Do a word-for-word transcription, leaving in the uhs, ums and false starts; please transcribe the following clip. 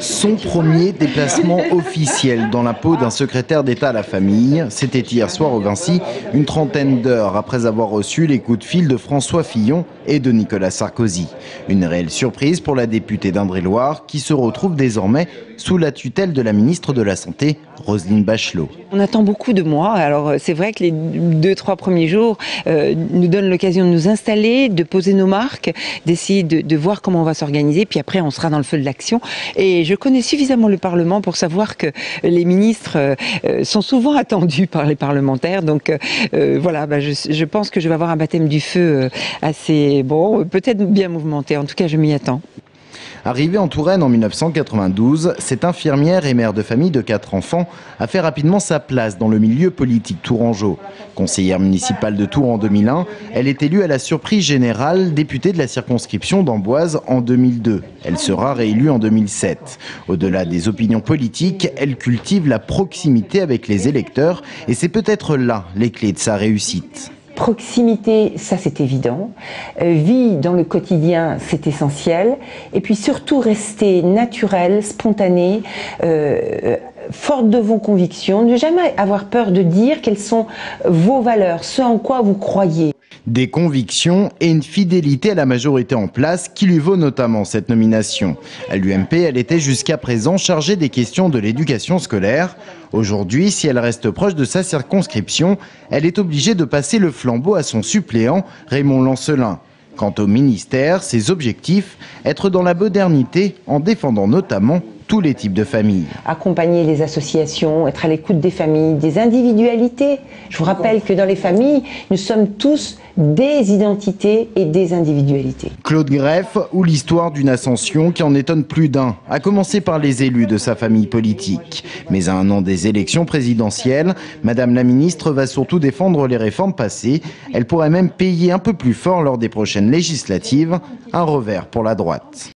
Son premier déplacement officiel dans la peau d'un secrétaire d'État à la famille, c'était hier soir au Vinci, une trentaine d'heures après avoir reçu les coups de fil de François Fillon et de Nicolas Sarkozy. Une réelle surprise pour la députée d'Indre-et-Loire qui se retrouve désormais sous la tutelle de la ministre de la Santé, Roselyne Bachelot. On attend beaucoup de moi. Alors c'est vrai que les deux, trois premiers jours euh, nous donnent l'occasion de nous installer, de poser nos marques, d'essayer de, de voir comment on va s'organiser, puis après on sera dans le feu de l'action. Et je connais suffisamment le Parlement pour savoir que les ministres euh, sont souvent attendus par les parlementaires. Donc euh, voilà, bah, je, je pense que je vais avoir un baptême du feu assez bon, peut-être bien mouvementé. En tout cas, je m'y attends. Arrivée en Touraine en mille neuf cent quatre-vingt-douze, cette infirmière et mère de famille de quatre enfants a fait rapidement sa place dans le milieu politique tourangeau. Conseillère municipale de Tours en deux mille un, elle est élue à la surprise générale députée de la circonscription d'Amboise en deux mille deux. Elle sera réélue en deux mille sept. Au-delà des opinions politiques, elle cultive la proximité avec les électeurs et c'est peut-être là les clés de sa réussite. Proximité, ça c'est évident. Euh, vie dans le quotidien, c'est essentiel. Et puis surtout rester naturel, spontané, euh, forte de vos convictions. Ne jamais avoir peur de dire quelles sont vos valeurs, ce en quoi vous croyez. Des convictions et une fidélité à la majorité en place qui lui vaut notamment cette nomination. À l'U M P, elle était jusqu'à présent chargée des questions de l'éducation scolaire. Aujourd'hui, si elle reste proche de sa circonscription, elle est obligée de passer le flambeau à son suppléant, Raymond Lancelin. Quant au ministère, ses objectifs, être dans la modernité en défendant notamment tous les types de familles. Accompagner les associations, être à l'écoute des familles, des individualités. Je vous rappelle que dans les familles, nous sommes tous des identités et des individualités. Claude Greff ou l'histoire d'une ascension qui en étonne plus d'un, à commencer par les élus de sa famille politique. Mais à un an des élections présidentielles, Madame la ministre va surtout défendre les réformes passées. Elle pourrait même payer un peu plus fort lors des prochaines législatives, un revers pour la droite.